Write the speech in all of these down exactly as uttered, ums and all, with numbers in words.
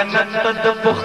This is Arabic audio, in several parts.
جنت تدفخ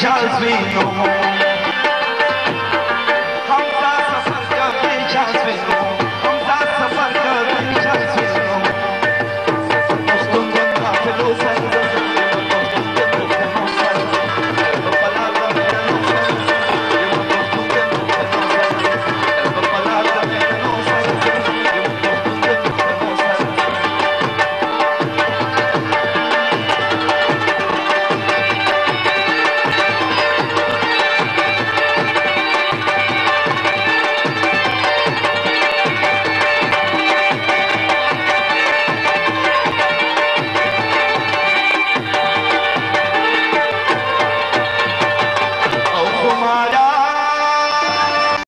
جازمینو